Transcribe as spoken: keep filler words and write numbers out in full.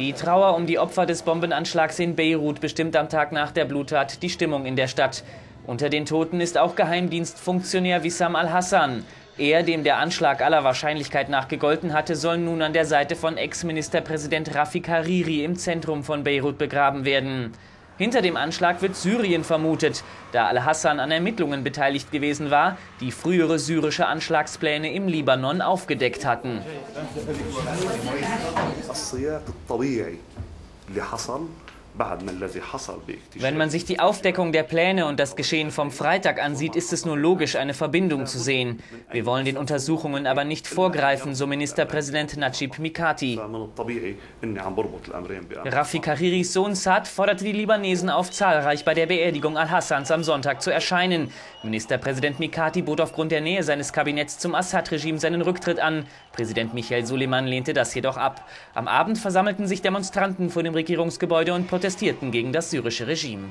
Die Trauer um die Opfer des Bombenanschlags in Beirut bestimmt am Tag nach der Bluttat die Stimmung in der Stadt. Unter den Toten ist auch Geheimdienstfunktionär Wissam al-Hassan. Er, dem der Anschlag aller Wahrscheinlichkeit nach gegolten hatte, soll nun an der Seite von Ex-Ministerpräsident Rafik Hariri im Zentrum von Beirut begraben werden. Hinter dem Anschlag wird Syrien vermutet, da al-Hassan an Ermittlungen beteiligt gewesen war, die frühere syrische Anschlagspläne im Libanon aufgedeckt hatten. Wenn man sich die Aufdeckung der Pläne und das Geschehen vom Freitag ansieht, ist es nur logisch, eine Verbindung zu sehen. Wir wollen den Untersuchungen aber nicht vorgreifen, so Ministerpräsident Nadschib Mikati. Rafik Hariris Sohn Saad forderte die Libanesen auf, zahlreich bei der Beerdigung al-Hassans am Sonntag zu erscheinen. Ministerpräsident Mikati bot aufgrund der Nähe seines Kabinetts zum Assad-Regime seinen Rücktritt an. Präsident Michel Suleiman lehnte das jedoch ab. Am Abend versammelten sich Demonstranten vor dem Regierungsgebäude und protestierten gegen das syrische Regime.